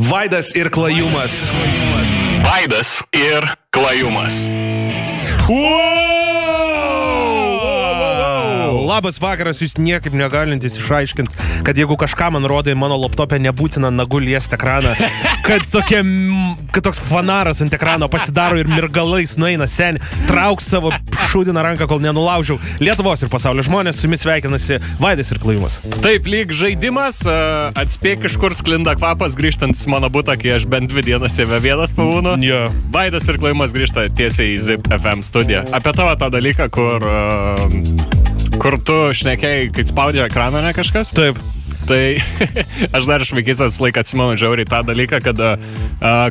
Vaidas ir Klajumas. Vaidas ir Klajumas. Labas vakaras, jūs niekaip negalintis išaiškinti, kad jeigu kažką man rodai mano laptope, nebūtina nagų liesti ekraną, kad toks fanaras ant ekrano pasidaro ir mirgalais nueina seni, trauks savo šūdiną ranką, kol nenulaužiau. Lietuvos ir pasaulio žmonės, su jumis sveikinasi Vaidas ir Klajumas. Taip, lyg žaidimas, atspėk iš kur sklinda kvapas, grįžtantis mano butą, kai aš bent dvi dienas jame vienas pavūnu. Vaidas ir Klajumas grįžta tiesiai į Zip FM studiją. Apie tavo tą dalyką, kur tu šnekėjai, kai spaudė ekraną, ne kažkas? Taip. Tai aš dar iš vaikystės laiką atsimenu žiauriai tą dalyką, kad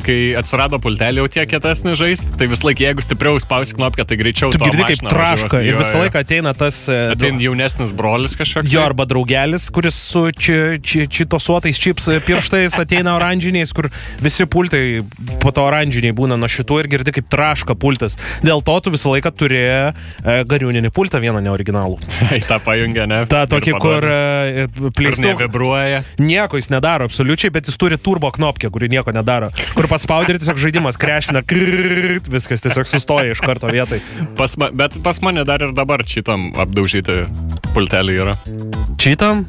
kai atsirado pultelį jau tiek kietesnį žaist, tai vis laik, jeigu stipriau spausi knopkę, tai greičiau to mašiną. Tu girdi, kaip traška. Ir visą laiką ateina tas... Ateina jaunesnis brolis kažkoks. Jo, arba draugelis, kuris su čitosuotais čips pirštais ateina oranžiniais, kur visi pultai po to oranžiniai būna nuo šitų ir girdi, kaip traška pultas. Dėl to tu visą laiką turi gariūninį pultą, vieną neoriginalų. Ta pajungia, ne? Ta tokį, kur pleistu vibruoja. Nieko jis nedaro absoliučiai, bet jis turi turbo knopkę, kuri nieko nedaro. Kur paspaudi ir tiesiog žaidimas krešina, krrrrt, viskas tiesiog sustoja iš karto vietai. Bet pas mane dar ir dabar čitam apdaužyti pultelį yra. Čitam?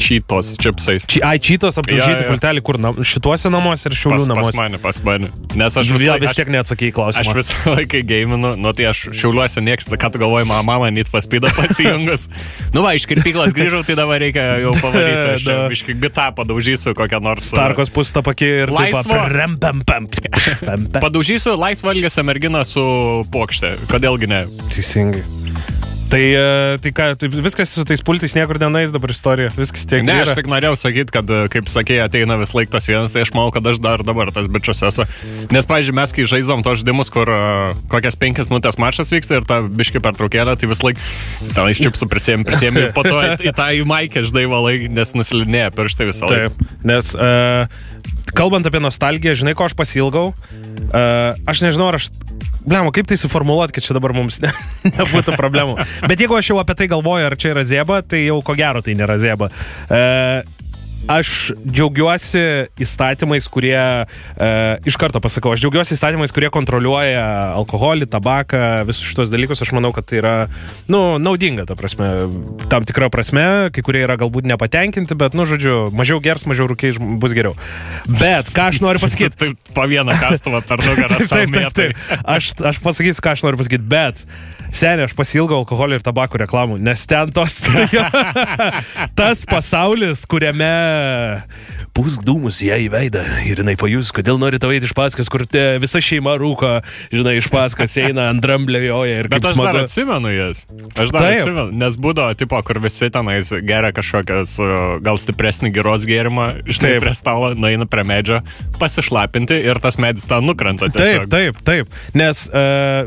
Čitos čipsais. Ai, čitos apdaužyti pultelį, kur šituose namuose ir Šiaulių namuose. Pas mane. Nes aš vis tiek neatsakėjai klausimą. Aš visą laiką geiminu, tai aš Šiauliuose nieksta, ką tu galvoji, mama, Need for Speed'ą pasijungus. Va, iš kirpyklas grįžau, tai dabar reikia jau pavarysiu, aš čia biškį gitą padaužysiu kokią nors. Starkos pustą pakį ir taip. Padaužysiu laisvą elgesio merginą su puokšte. Kodėlgi ne? Teisingai. Tai ką, viskas su tais pultais niekur nenais dabar istorija, viskas tiek yra. Ne, aš tik norėjau sakyti, kad, kaip sakėjai, ateina vis laik tas vienas, tai aš manau, kad aš dar dabar tas bičias esu. Nes, pavyzdžiui, mes kai žaisdom tos žaidimus, kur kokias 5 minutės maršas vyksta ir ta biški pertraukėlė, tai vis laik ten iš čiupsų prisėmė ir po to į tą jų maikę ždai valai, nes nusilinėja pirštai visą laiką. Taip, nes... Kalbant apie nostalgiją, žinai, ko aš pasilgau? Aš nežinau, ar aš... Blemo, kaip tai suformuluoti, kad čia dabar mums nebūtų problemų. Bet jeigu aš jau apie tai galvoju, ar čia yra zėba, tai jau ko gero tai nėra zėba. Aš džiaugiuosi įstatymais, kurie, iš karto pasakau, aš džiaugiuosi įstatymais, kurie kontroliuoja alkoholį, tabaką, visus šitos dalykus. Aš manau, kad tai yra, naudinga, ta prasme, tam tikra prasme, kai kurie yra galbūt nepatenkinti, bet, žodžiu, mažiau gers, mažiau rūkiai bus geriau. Bet, ką aš noriu pasakyti... Taip, po vieną kastuvą per nugarą samietai. Aš pasakysiu, ką aš noriu pasakyti, bet, seniai, aš pasilgau alkoholį ir tabakų reklamų, nes ten tos... Tas pasaulis, kuriame pūsk dūmus ją į veidą ir jinai pajus, kodėl nori tau eiti iš paskas, kur visa šeima rūko, žinai, iš paskas eina, ant dramblėjoja ir kaip smagu. Bet aš dar atsimenu jas. Aš dar atsimenu, nes būdavo tipo, kur visi tenais geria kažkokias, gal stipresnį giros gėrimą, žinai, prie stalo, nueina prie medžio pasišlapinti ir tas medis ten nukrenta tiesiog. Taip. Nes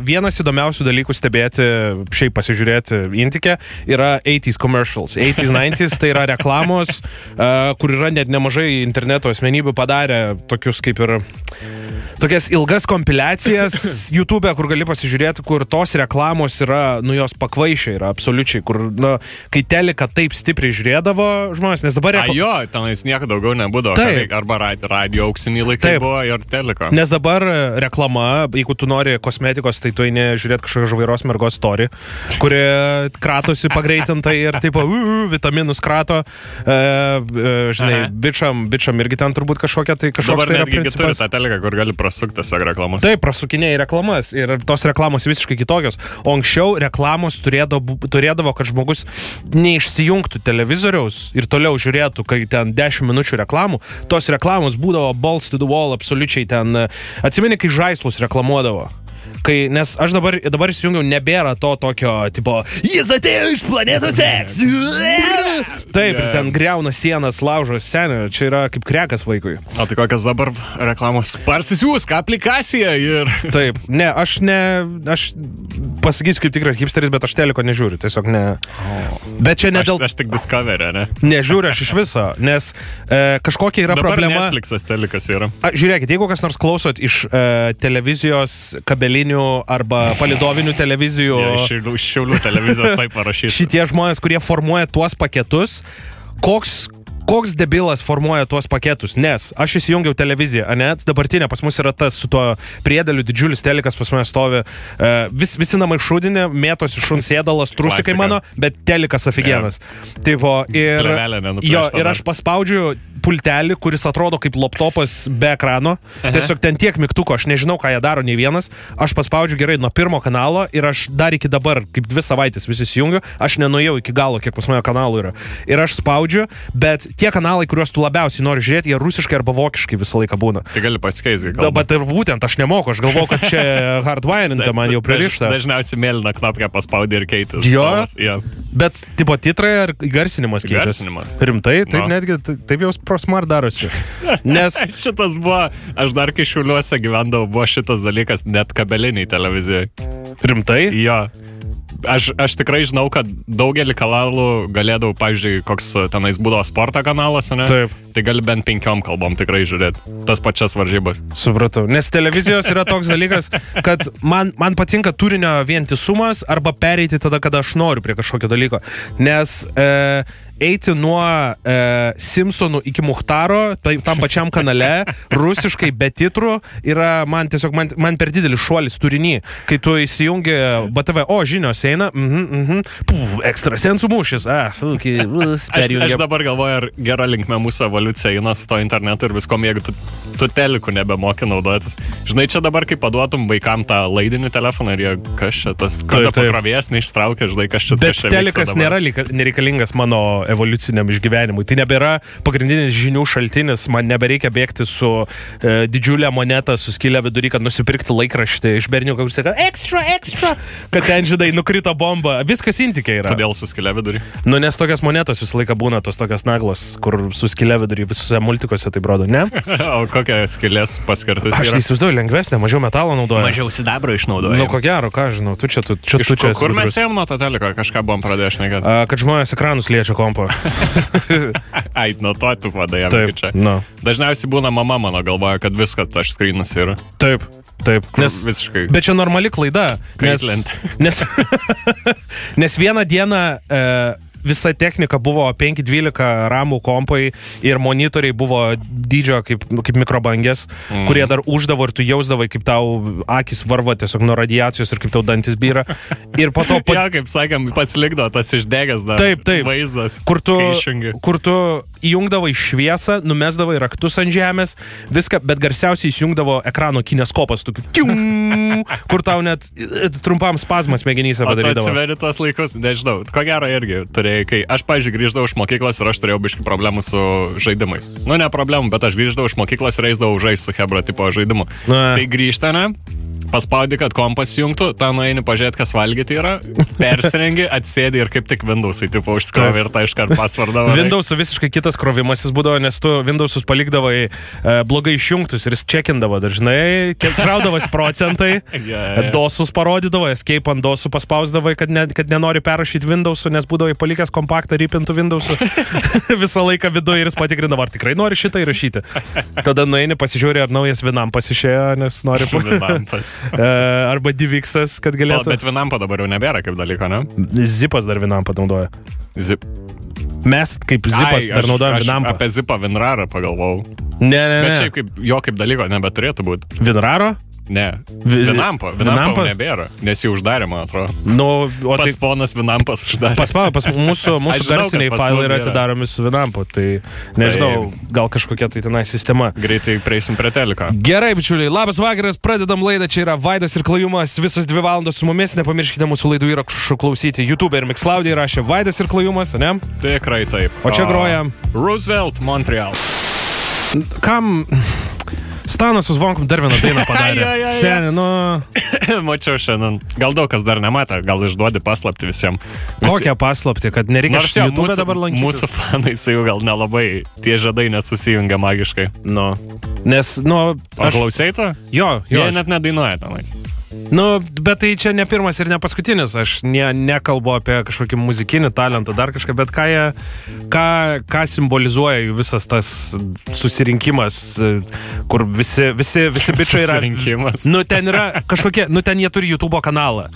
vienas įdomiausių dalykų stebėti, šiaip pasižiūrėti intike, yra 80s commercials. 80s, 90s, tai yra reklamos, kur yra net nemažai interneto asmenybių padarę tokius kaip ir tokias ilgas kompiliacijas YouTube'e, kur gali pasižiūrėti, kur tos reklamos yra, jos pakvaišia yra absoliučiai, kur, kai telika taip stipriai žiūrėdavo žmonės, nes dabar... Jo, tenais nieko daugiau nebūdavo, arba radio auksiniai laikai buvo ir telika. Nes dabar reklama, jeigu tu nori kosmetikos, tai tu eini žiūrėti kažkokią žvairos mergos story, kuri kratosi pagreitintai ir taip vitaminus krato, žinai, bičiam irgi ten turbūt kažkokia, tai kažkoks tai yra principas. Dabar netgi turi tą teliką, kur gali prasukti tiesiog reklamas. Taip, prasukinėjai reklamas ir tos reklamos visiškai kitokios. O anksčiau reklamos turėdavo, kad žmogus neišsijungtų televizoriaus ir toliau žiūrėtų, kai ten 10 minučių reklamų. Tos reklamos būdavo balls to the wall, absoliučiai ten. Atsimeni, kai žaislus reklamuodavo. Nes aš dabar įsijungiau, nebėra to tokio, tipo, jis atėjo iš planetos X. Taip, ir ten greuna sienas, laužo senio, čia yra kaip krekas vaikui. O tai kokias dabar reklamos? Parsisiūsk aplikaciją ir... Taip, ne, aš pasakysiu kaip tikras hipsteris, bet aš teliko nežiūriu, tiesiog ne... Bet čia ne dėl... Aš tik Discovery, ne? Nežiūriu aš iš viso, nes kažkokia yra problema... Dabar Netflix'as telikas yra. Žiūrėkit, jeigu kas nors klausot iš televizijos kabelinių arba palidovinių televizijų. Iš Šiaulių televizijos taip parašysiu. Šitie žmonės, kurie formuoja tuos paketus, koks koks debilas formuoja tuos paketus, nes aš įsijungiau televiziją, ane, dabartinė pas mus yra tas su tuo priedaliu, didžiulis telikas pas mane stovi, visi namai šūdinė, mėtosi šuns sėdalas, trusikai mano, bet telikas afigenas. Tipo, ir aš paspaudžiu pultelį, kuris atrodo kaip laptopas be ekrano, tiesiog ten tiek mygtuko, aš nežinau, ką jie daro, nei vienas, aš paspaudžiu gerai nuo pirmo kanalo ir aš dar iki dabar, kaip 2 savaitės visi įsijungiu, aš nenuėjau iki galo, kiek pas mane kanalų yra. Ir aš spaudžiu, bet tie kanalai, kuriuos tu labiausiai nori žiūrėti, jie rusiškai arba vokiškai visą laiką būna. Tai gali pasikeisti, gal. Bet ir būtent aš nemoku, aš galvoju, kad čia hardwirinta man jau pririšta. Dažniausiai mėlyną knopkę paspaudė ir keitis. Jo, bet tipo titrai ar garsinimas keičiasi? Rimtai, taip netgi, taip jau Prosmart darosi. Nes šitas buvo, aš dar kai Šiauliuose gyvendavau, buvo šitas dalykas net kabeliniai televizijai. Rimtai? Jo. Aš tikrai žinau, kad daugelį kanalų galėdavau, pavyzdžiui, koks tenais būdavo sporto kanalas, ne? Taip. Tai gali bent 5 kalbom tikrai žiūrėti tas pačias varžybas. Supratau. Nes televizijos yra toks dalykas, kad man patinka turinio vientisumas arba pereiti tada, kada aš noriu prie kažkokio dalyko. Nes eiti nuo Simpsonų iki Muhtaro, tam pačiam kanale, rusiškai be titrų, yra man tiesiog, man per didelis šuolis turinį. Kai tu įsijungi BTV, o žinios eina, ekstrasensų mūšis. Aš dabar galvoju, ar gera linkme mūsų evoliucija eina su to internetu ir viskom, jeigu tu telikų nebemoki naudotis. Žinai, čia dabar kaip paduotum vaikam tą laidinį telefoną ir jie, kas čia tas, kada pakrovėjas neištraukia, žinai, kas čia tas. Bet telikas nėra nereikalingas mano evoliuciniam išgyvenimui. Tai nebėra pagrindinis žinių šaltinis, man nebereikia bėgti su didžiulė moneta, su skilė vidury, kad nusipirkti laikraštį iš berniuką, kuris sako, ekstra, ekstra, kad ten, žinai, nukrito bomba. Viskas intikė yra. Todėl su skilė vidury? Nu, nes tokias monetos visą laiką būna, tos tokias naglos, kur su skilė vidury visose multikose tai brodo, ne? O kokia skilės paskirtis yra? Aš neįsivaizduoju, lengvesnė, mažiau metalo naudoja. Mažiau sidabro išnaudoja. Nu, ko gero, ką žinau, tu čia, tu čia, tu čia. Kur mes ėjom nuo to teliko, kažką buvom pradėję šnekėti? Kad žmonės ekranus liečia kompo. Ai, nuo to tu padėjom. Taip, no. Dažniausiai būna mama mano galvoja, kad viskas touch screen'as yra. Taip. Taip, nes visiškai. Bet čia normali klaida. Nes vieną dieną visa technika buvo 512 ramų kompai ir monitoriai buvo dydžio kaip mikrobangės, kurie dar uždavo ir tu jausdavai, kaip tau akis varva tiesiog nuo radiacijos ir kaip tau dantis byra. Ir po to... Jo, kaip sakėm, pasilikdo tas išdegęs dar vaizdas. Kur tu įjungdavai šviesą, numesdavai raktus ant žemės, viską, bet garsiausiai įsijungdavo ekrano kineskopas, tokiu kur tau net trumpam spazmas smegenys padarydavo. O tu atsiveri tuos laikus, nežinau, ko gero irgi turėjai, kai aš, pavyzdžiui, grįždavau iš mokyklos ir aš turėjau biškį problemų su žaidimais. Nu, ne problemų, bet aš grįždavau iš mokyklos ir eisdavau žaisti su hebra tipo žaidimu. Tai grįžta, ne? Paspaudi, kad kompas jungtų, ten nueini pažiūrėti, kas valgyti yra, persirengi, atsėdi ir kaip tik Windows'ai tipo užskrovi ir tai iškart pasvardavo. Windows'ų visiškai kitas krovimasis būdavo, nes tu Windows'us palikdavai blogai išjungtus ir jis čekindavo dažnai, kraudavas procentai, DOS'us parodydavo, escape ant DOS'ų paspausdavai, kad nenori perrašyti Windows'ų, nes būdavai palikęs kompaktą rypintų Windows'ų visą laiką viduje ir jis patikrindavo, ar tikrai nori šitą įrašyti. Tada nueini, pasižiūri, ar naujas Vinam pasišėjo, nes nori arba Diviksas, kad galėtų. Bet Vinampo dabar jau nebėra kaip dalyko, ne? Zipas dar Vinampo naudoja. Zip. Mes kaip Zipas dar naudojam Vinampą. Aš apie Zipą Vinrarą pagalvojau. Ne. Bet šiaip jo kaip dalyko nebeturėtų būti. Vinraro? Ne. Vinampo nebėra, nes jį uždarė, man atrodo. Nu, o tai... Pats ponas Vinampas uždarė. Pas mūsų garsiniai failai yra atidaromi su Vinampu, tai nežinau, gal kažkokia tai tenai sistema. Greitai prieisim prie teliko. Gerai, bičiuliai, labas vakaras, pradedam laidą, čia yra Vaidas ir Klajumas, visas 2 valandos su mumis, nepamirškite mūsų laidų įrašų klausyti YouTube ir Mixcloud'e įrašė Vaidas ir Klajumas, ne? Tikrai taip. O čia groja Roosevelt, Montreal. Kam... Stanas Uzvonkum dar vieną dainą padarė. Seniai, nu... Mačiau šiandien. Gal daug kas dar nematė, gal išduodi paslapti visiems. Kokią paslapti, kad nereikia šitą YouTube dabar lankytis? Mūsų fanai su jau gal nelabai tie žadai nesusijungia magiškai. Nu. Nes, nu... Aš klausiai to? Jo. Jie net nedainuoja tenai. Nu, bet tai čia ne pirmas ir ne paskutinis. Aš nekalbu apie kažkokį muzikinį talentą, dar kažką, bet ką simbolizuoja jų visas tas susirinkimas, kur visi bičiai yra... Susirinkimas. Nu, ten yra kažkokie... Nu, ten jie turi YouTube kanalą,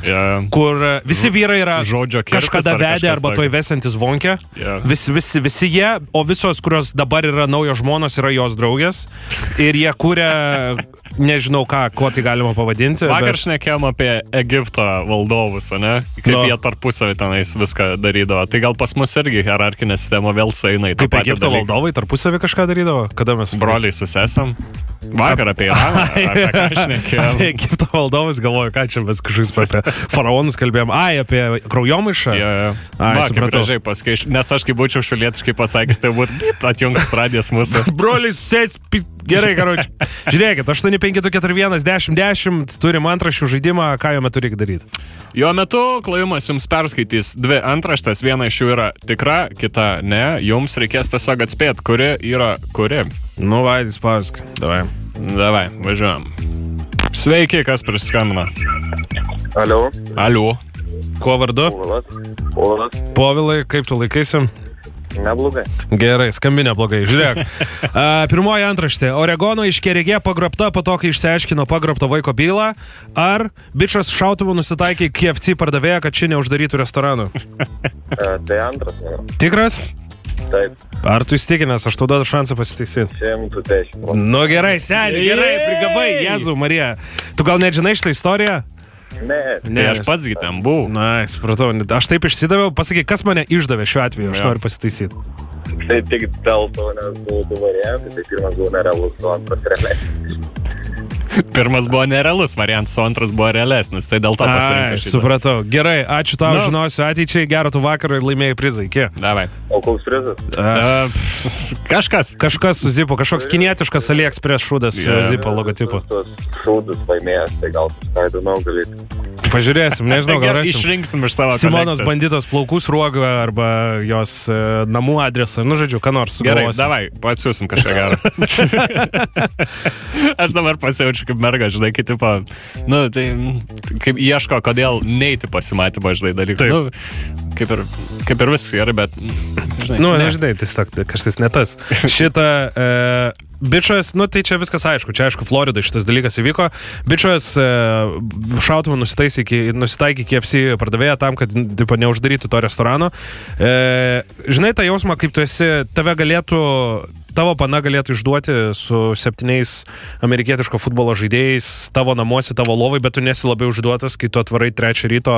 kur visi vyrai yra kažkada vedę arba toj vesantis vonkę. Visi jie, o visos, kurios dabar yra naujos žmonos, yra jos draugės. Ir jie kūrė... Nežinau, kuo tai galima pavadinti. Vakar šnekėjom apie Egipto valdovus, ne? Kaip jie tarpusavį tenais viską darydavo. Tai gal pas mus irgi hierarchinė sistema vėl sueina į tą patį dalyką. Kaip Egipto valdovai tarpusavį kažką darydavo? Kada mes... Broliai susesam. Vakar apie Iraną, apie ką šnekėjom. Apie Egipto valdovus galvoju, ką čia mes kažkas apie faraonus kalbėjom. Ai, apie kraujomaišą? Ai, supratau. Nes aš, kai būčiau šulietiškai pasakęs, tai būtų atjungtas radijas mūsų. Broliai susės... Gerai, karoči. Žiūrėkit, 8-5-4-1-10-10, turim antraščių žaidimą, ką jo metu reikia daryti? Jo metu Klajumas jums perskaitys dvi antraštas, viena iš jų yra tikra, kita ne, jums reikės tiesiog atspėti, kuri yra kuri. Nu, Vaidis, pavyzdžiui. Davai. Davai, važiuojam. Sveiki, kas prisiskambino? Alio. Alio. Kuo vardu? Povilas. Povilai, kaip tu laikaisim? Neblogai. Gerai, skambi neblogai. Žiūrėk. Pirmoji antraštė. Oregono aiškiaregė pagrobta po to, kai išsiaiškino pagrobto vaiko bylą. Ar bičas šautuvu nusitaikė į KFC pardavėją, kad ši neuždarytų restoranų? Tai antras. Tikras? Taip. Ar tu įstikinęs? Aš tau duodu šansą pasitaisyt. 110. Nu gerai, seniai, gerai, prigabai. Jėzau, Marija. Tu gal net žinai šitą istoriją? Ne, aš patsgi ten buvau. Na, supratau, aš taip išsidaviau, pasakyk, kas mane išdavė šiuo atveju, aš noriu pasitaisyti. Tai tik dėl to, nes buvau du variantai, tai pirmas buvo nerealus, o antras realesnis. Pirmas buvo nerealus variantas, o antras buvo realesnis, tai dėl to pasirinkau šitą. Supratau, gerai, ačiū tau, žinosiu ateičiai, gero tu vakarą ir laimėjai prizą, iki. Davai. O koks prizas? Kažkas. Kažkas su Zipu, kažkoks kinietiškas AliExpress šūdas su Zipo logotipu. Šūdas laimėjęs, tai gal kažką įdomiau galėtų. Pažiūrėsim, nežinau, gal rasim. Išrinksim iš savo kolekcijos. Simonos bandytos plaukų sruogą arba jos namų adresą, nu žodžiu, ką nors sugalvosim. Gerai, davai, atsiusim kažką gero. Aš dabar pasijaučiu kaip merga, žinai, kai tipo, nu, tai kaip ieško, kodėl neiti pasimatymą, žinai, dalykų. Nu, kaip ir viskas gerai, bet... Nu, nežinai, kažkas ne tas. Šitą... Bičas, nu tai čia viskas aišku, čia aišku Floridoje šitas dalykas įvyko. Bičas šautuvo nusitaikė KFC pardavėją tam, kad neuždarytų to restorano. Žinai tą jausmą, kaip tu esi, tavo pana galėtų išduoti su 7 amerikietiško futbolo žaidėjais tavo namuose, tavo lovai, bet tu nesi labai užduotas, kai tu atvarai 3 ryto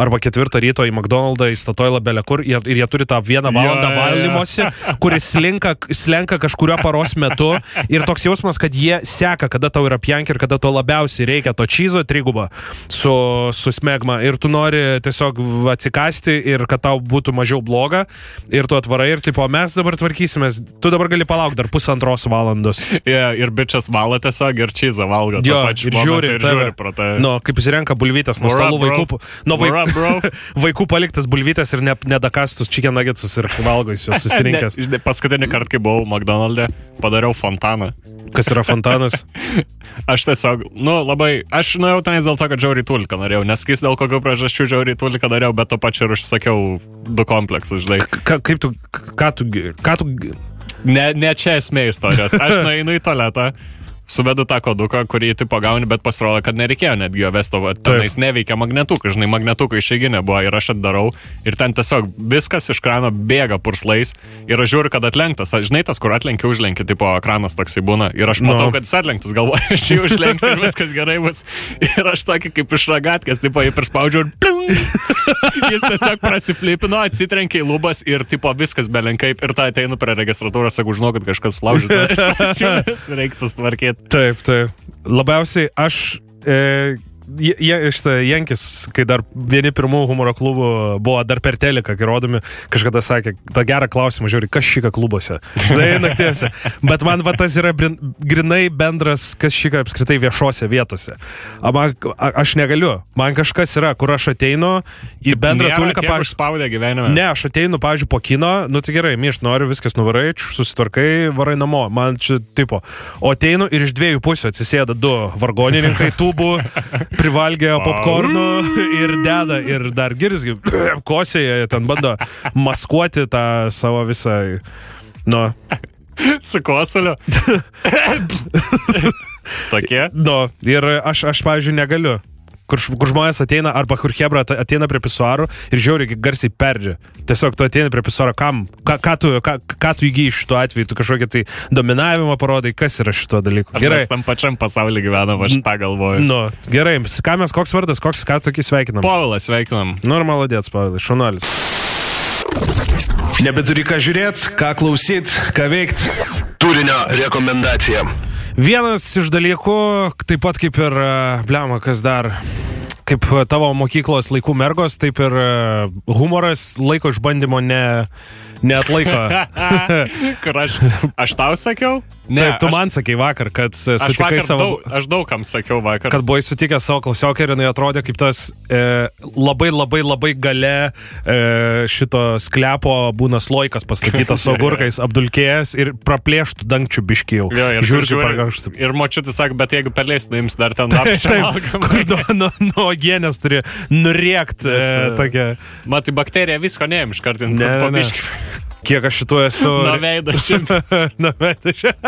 arba 4 ryto į McDonald'ą, į Statoilą, belekur, ir jie turi tą 1 valandą valdymosi, kuris slenka kažkurio paros metu ir toks jausmas, kad jie seka, kada tau yra pjanki ir kada to labiausiai reikia to čyzo trigubą su smegma ir tu nori tiesiog atsikasti ir kad tau būtų mažiau bloga ir tu atvarai ir tipo, mes dabar tvarkysimės, tu dabar gali palauk dar 1,5 valandos. Ir bičias valo tiesiog, ir čyzą valgo. Jo, ir žiūri pro tai. Nu, kaip jis renka bulvytės, nuo stalų vaikų. Nu, vaikų paliktas bulvytės ir nedakastus chicken nuggetsus ir valgo jis juos susirinkęs. Paskutinį kartą, kai buvau McDonald'e, padariau fontaną. Kas yra fontanas? Aš tiesiog, nu, labai, aš nuėjau tenais dėl to, kad žiaurį tulką norėjau, nes kai dėl kokių priežasčių žiaurį tulką norėjau, bet to pačiu ir užsakiau 2 kompleksus, žinai. Kaip tu, ką tu... Ne čia esmė istorijos. Aš nueinu į tualetą, suvedu tą koduką, kurį tipo gauni, bet pasirodo, kad nereikėjo netgi jo vesto. Tenais neveikia magnetukai, žinai, magnetukai išeiginė buvo ir aš atdarau. Ir ten tiesiog viskas iš krano bėga purslais ir aš žiūriu, kad atlenktas. Žinai tas, kur atlenki, užlenki, tipo kranas toksai būna. Ir aš matau, kad jis atlenktas, galvoju, aš jį užlenksiu ir viskas gerai bus. Ir aš tokį kaip iš ragatkės, tipo jį prispaudžiu ir pling! Jis tiesiog prasiflipino, atsitrenkė į lubas ir tipo viskas belenkaip. Ir tą ateinu prie registratūros, sakau, žinau, kad kažkas laužytas. Taip, taip. Labiausiai aš... Šitą Jankis, kai dar vieni pirmų humoro klubų buvo dar per teleką, kai rodomi, kažkada sakė, tą gerą klausimą, žiūri, kas šika klubuose. Štai naktiuose. Bet man va tas yra grinai bendras, kas šika apskritai viešose vietose. Aš negaliu. Man kažkas yra, kur aš ateinu į bendrą tulką, pavyzdžiui. Ne, aš ateinu, pavyzdžiui, po kino, nu tai gerai, myš, noriu, viskas nuvarai, susitvarkai, varai namo. Man čia tipo. O ateinu ir iš 2 pusių atsisėda 2 vargonininkai tubų. privalgė popkornų ir deda, ir dar girsgi kosėje, ten bando maskuoti tą savo visą, nu. Su kosuliu. Tokie? Nu, ir aš pavyzdžiui, negaliu. Kur žmonės ateina, arba kur hebra ateina prie pisuarų ir žiauriai garsiai perdžia. Tiesiog tu ateini prie pisuaro, kam? Ką tu įgyji šituo atveju? Tu kažkokią tai dominavimą parodai, kas yra šituo dalyku? Gerai. Mes tam pačiam pasaulyje gyvenam, aš tą galvoju. Nu, gerai. Ką mes, koks vardas, ką tokį sveikinam? Povilas sveikinam. Nu ir malodėts, Povilas, šaunuolis. Nebeturi ką žiūrėt, ką klausyt, ką veikt. Turinio rekomendacija. Vienas iš dalykų, taip pat kaip ir, blema, kas dar, kaip tavo mokyklos laikų mergos, taip ir humoras laiko išbandymo neatlaiko. Kur aš tau sakiau? Ne, taip, tu man sakei vakar, kad sutikai savo... Aš daug kam sakiau vakar. Kad buvai sutikęs savo klasiokę ir jinai atrodė kaip tas labai gale šito sklepo būna sloikas pastatytas su agurkais, apdulkėjęs ir praplėštų dangčių biškį jau. Ir močiutį sako, bet jeigu perleis, nuims dar ten apčiam. Nuo ogienės turi nuriekt tokia. Matai, bakterija visko neėm iškartinti po biškį. Kiek aš šituo esu... Na veido šiaip. Na veido šiaip.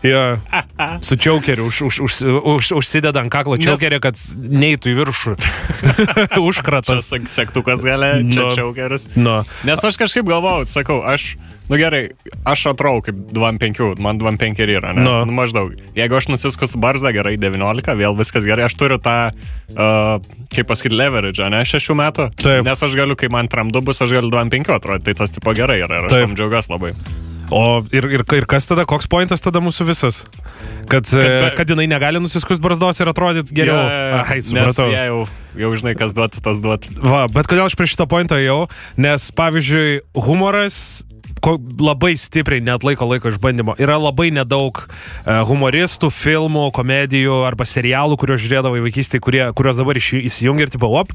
Jo. Su čiaukeriu. Užsideda ant kaklo čiaukerį, kad neįtų į viršų. Užkratas. Čia sektukas galia, čia čiaukeris. Nes aš kažkaip galvojau, sakau, aš... Nu gerai, aš atrau kaip 25, man 25 yra, ne? Nu maždaug. Jeigu aš nusiskusiu barzdą gerai, 19, vėl viskas gerai, aš turiu tą, kaip pasakyti, leverage, ne, 6 metų. Nes aš galiu, kai man tramdu bus, aš galiu 25 atrodo, tai tas tipo gerai yra ir aš tam džiaugiuos labai. O ir kas tada, koks pointas tada mūsų visas? Kad jinai negali nusiskus barzdos ir atrodyt geriau. Ai, supratau. Nes jau žinai, kas duoti, tas duoti. Va, bet kodėl aš prie šito pointo jau? Nes, pavyzdžiui, humoras labai stipriai neatlaiko laiko išbandymo. Yra labai nedaug humoristų, filmų, komedijų arba serialų, kuriuos žiūrėdavo į vaikystį, kuriuos dabar įsijungia ir tipo, op.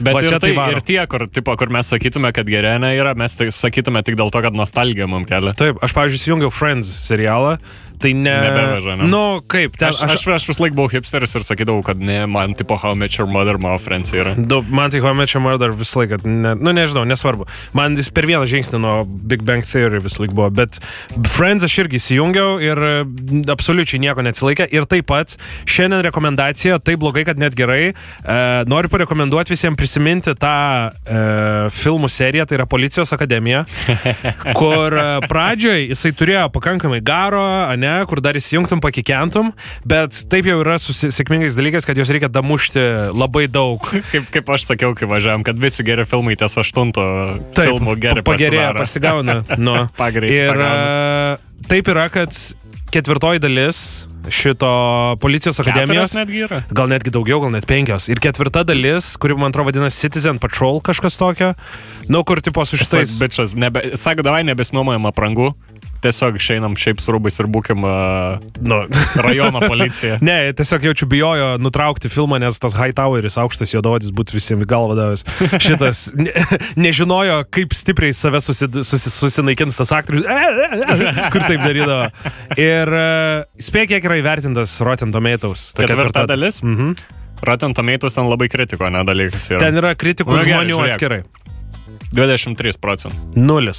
Bet ir tie, kur mes sakytume, kad gerienė yra, mes sakytume tik dėl to, kad nostalgija mums kelia. Taip, aš, pavyzdžiui, įsijungiau Friends serialą, tai ne... Nebevežame. Nu, kaip, ten... Aš vis laik buvau hipsteris ir sakydavau, kad ne, man tipo How I Met Your Mother, mano Friends yra. Man tai How I Met Your Mother vis laik, kad... Nu, nežinau, nesvarbu. Man jis per vieną žingsnį nuo Big Bang Theory vis laik buvo, bet Friends aš irgi įsijungiau ir absoliučiai nieko neatsilaikė. Ir taip pat šiandien rekomendacija, tai blogai, kad net gerai. Noriu parekomenduoti visiems prisiminti tą filmų seriją, tai yra Policijos akademija, kur pradžioj jisai turėjo pakankamai garo, ane, kur dar įsijungtum, pakikentum, bet taip jau yra su sėkmingais dalykais, kad jos reikia damušti labai daug. Kaip aš sakiau, kai važiavam, kad visi geri filmai ties 8 filmų geri pasigauna. Ir taip yra, kad ketvirtoji dalis šito Policijos akademijos. Gal netgi daugiau, gal net 5. Ir ketvirta dalis, kuri, man atrodo, vadinasi Citizen Patrol, kažkas tokio. Nu, kur tipo su šitais... Sako, davai nebesinuomojam aprangų. Tiesiog išeinam šiaip su rūbais ir būkim rajono policija. Ne, tiesiog jaučiu bijojo nutraukti filmą, nes tas Hightowerius aukštas juodaodis būtų visiems galva davęs. Šitas nežinojo, kaip stipriai save susinaikins tas aktorius, kur taip darydavo. Ir spėk, kiek yra įvertintas Rotten Tomatoes. Ketvirta dalis? Rotten Tomatoes ten labai kritiko, ne, dalykas yra. Ten yra kritikų žmonių atskirai. 23%. 0.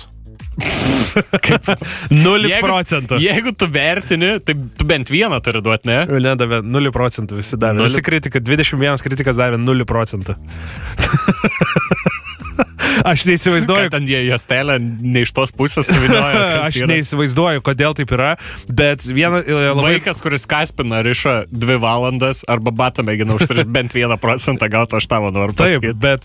0%. Jeigu tu vertini, tai tu bent vieną turi duoti, ne? Ne, davė 0% visi davė. Visi kritikai, 21 kritikas davė 0%. Aš neįsivaizduoju, kad jie juostelę ne iš tos pusės suviniojo. Aš neįsivaizduoju, kodėl taip yra, bet vienas... Vaikas, kuris kaspina rišą 2 valandas arba batą mėgina užtris bent 1% gauti, aš tavo noriu pasakyti. Taip, bet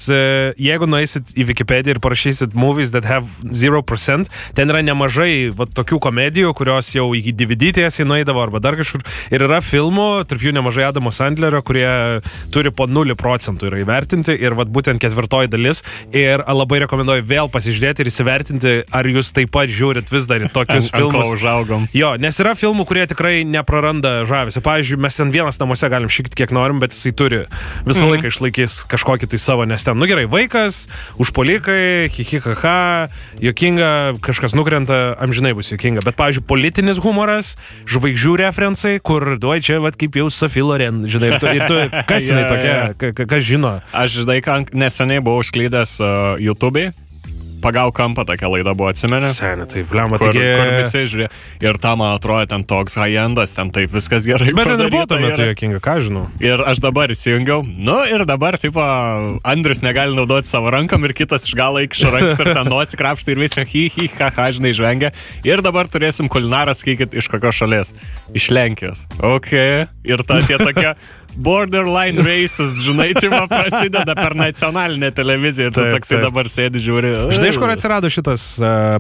jeigu nueisit į Wikipediją ir parašysit movies that have 0%, ten yra nemažai tokių komedijų, kurios jau į DVD tiesiai nueidavo arba dar kažkur. Ir yra filmų, tarp jų nemažai Adamo Sandlerio, kurie turi po 0% yra įvertinti ir būtent ketvirtoji dalis. ir labai rekomenduoju vėl pasižiūrėti ir įsivertinti, ar jūs taip pat žiūrit vis dar į tokius filmus. Jo, nes yra filmų, kurie tikrai nepraranda žavesio. Pavyzdžiui, mes ten vienas namuose galim šikti kiek norim, bet jisai turi visą laiką išlaikys kažkokį tai savo, nes ten, nu gerai, vaikas, užpuolikai, hi-hi-ha-ha, juokinga, kažkas nukrenta, amžinai bus juokinga. Bet, pavyzdžiui, politinis humoras, žvaigždžių referencai, kur, duoj, čia, vat, kaip jau Sophie Loren, žinai, ir tu kas jinai tokia, kas žino? Aš, žinai, neseniai buvau užklydęs YouTube'ai, Pagau kampą, tokia laida buvo, atsimenė. Senė, taip, blemba, taigi... Kur visi žiūrė. Ir tam, man atrodo, ten toks high-endas, ten taip viskas gerai padaryta. Bet ten buvo tuomet juokinga, ką žinau. Ir aš dabar įsijungiau. Nu, ir dabar, tipo, Andrius negali naudoti savo rankom ir kitas iš galo įkišo rankas ir ten nosį krapštą ir visi hi-hi-ha-ha, žinai, žvengia. Ir dabar turėsim kulinarą, sakykit, iš kokios šalies. Iš Lenkijos. Ok. Ir ta tie tokia... Borderline races, žinai, tipo prasideda per nacionalinę televiziją ir tu toksai dabar sėdi, žiūri. Žinai, iš kur atsirado šitas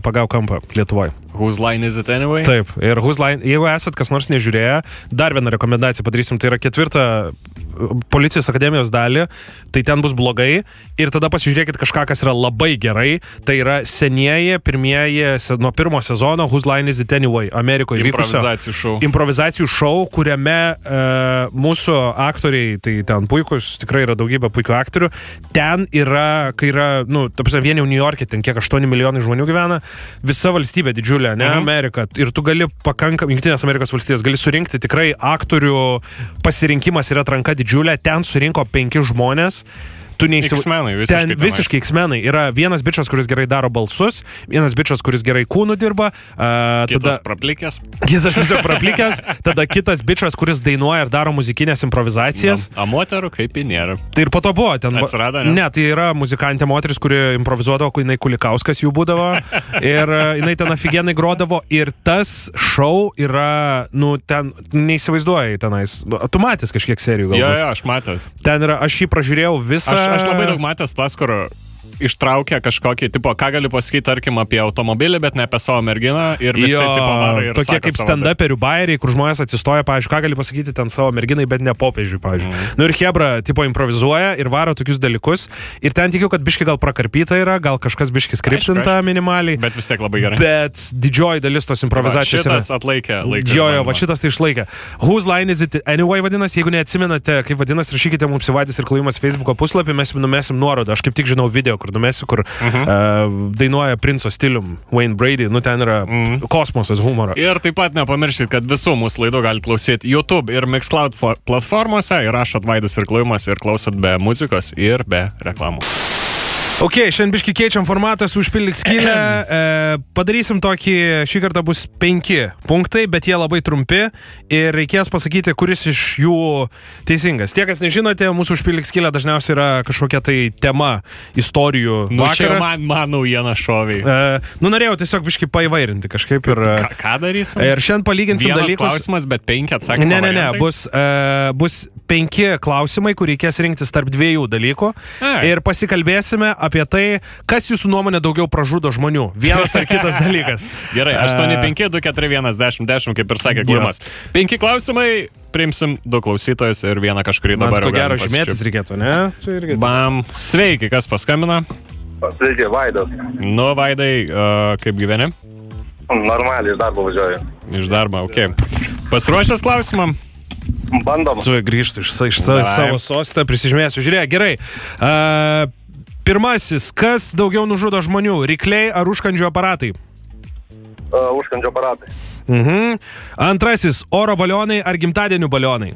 Pagau kampą Lietuvoje? Whose Line Is It Anyway? Taip, ir Whose Line, jeigu esat kas nors nežiūrėję, dar vieną rekomendaciją padarysim, tai yra 4 Policijos akademijos dalį, tai ten bus blogai ir tada pasižiūrėkit kažką, kas yra labai gerai, tai yra senieji, pirmieji, nuo pirmo sezono Whose Line Is It Anyway, Amerikoje vykusio improvizacijų šou, kuriame mūsų aktoriai, tai ten puikus, tikrai yra daugybė puikių aktorių, ten yra, kai yra, nu, ta prasme, vien jau New York'e, ten kiek 8 milijonai žmonių gyvena, visa valstybė didžiulė, ne, Amerika, ir tu gali pakankamai, Jungtinės Amerikos valstybės, gali surinkti tikrai aktorių, pasirinkimas yra atranka didžiulė, ten surinko 5 žmonės. X-menai, visiškai. Ten visiškai X-menai. Yra vienas bičas, kuris gerai daro balsus, vienas bičas, kuris gerai kūnų dirba. Kitas praplikęs. Kitas visok praplikęs. Tada kitas bičas, kuris dainuoja ir daro muzikinės improvizacijas. A moterų kaip į nėra. Tai ir po to buvo ten. Atsirado, ne? Ne, tai yra muzikantė moteris, kuri improvizuodavo, kai jinai Kulikauskas jų būdavo. Ir jinai ten afigenai grodavo. Ir tas šou yra, nu, ten neįsivaizduoji tenais. Tu matęs kažkiek serijų galbūt. Jo, aš matęs. Ten yra, aš jį pražiūrėjau visą. Aš labai daug matęs tas, kur ištraukia kažkokį, tipo, ką galiu pasakyti, tarkim, apie automobilį, bet ne apie savo merginą ir visi, tipo, varo ir sako savo. Tokie kaip stand-uperių bairiai, kur žmonės atsistoja, pavyzdžiui, ką galiu pasakyti ten savo merginai, bet ne popiežiui, pavyzdžiui. Nu ir hebra, tipo, improvizuoja ir varo tokius dalykus ir ten tikiu, kad biški gal prakarpyta yra, gal kažkas biški skriptinta minimaliai. Bet vis tiek labai gerai. Bet didžioji dalis tos improvizacijos yra. Šitas atlaikė laiką. Jo, va šitas tai išlaikė. Whose Line Is It Anyway vadinasi, jeigu neatsimenate, kaip vadinasi, rašykite mums į Vaidas ir Klajumas Facebook'o puslapį, mes numesim nuorodą. Aš kaip tik žinau video, kur numesiu, kur dainuoja princo stilium Wayne Brady, nu ten yra kosmosas humoro. Ir taip pat nepamirškit, kad visų mūsų laidų galite klausyti YouTube ir Mixcloud platformose, ir rašot Vaidas ir Klajumas ir klausot be muzikos ir be reklamų. Ok, šiandien biški keičiam formatas, užpildyk skylę, padarysim tokį, šį kartą bus 5 punktai, bet jie labai trumpi ir reikės pasakyti, kuris iš jų teisingas. Tie, kas nežinote, mūsų užpildyk skylę dažniausiai yra kažkokia tai tema, istorijų vakaras. Nu, čia man naujiena šoviai. Nu, norėjau tiesiog biški paivairinti kažkaip ir... Ką darysim? Ir šiandien palyginsim dalykus. Vienas klausimas, bet 5 atsakymai. Ne, bus 5 klausimai, kur reikės rinktis tarp 2 dalykų ir pasikalbėsime apie tai, kas jūsų nuomonė daugiau pražudo žmonių. Vienas ar kitas dalykas. Gerai, 8-5-2-4-1-10-10, kaip ir sakė Klajumas. 5 klausimai, priimsim 2 klausytojus ir vieną kažkurį dabar. Man ko gero žymėtis reikėtų, ne? Bam. Sveiki, kas paskambina? Sveiki, Vaidas. Nu, Vaidai, kaip gyveni? Normaliai, iš darbo važiuoju. Iš darbo, ok. Pasiruošęs klausimam? Bandom. Tu grįžtų iš savo sostą, prisižymėsiu. Žiūrėk, gerai. Pirmasis, kas daugiau nužudo žmonių? Rykliai ar užkandžių aparatai? Užkandžių aparatai. Antrasis, oro balionai ar gimtadienių balionai?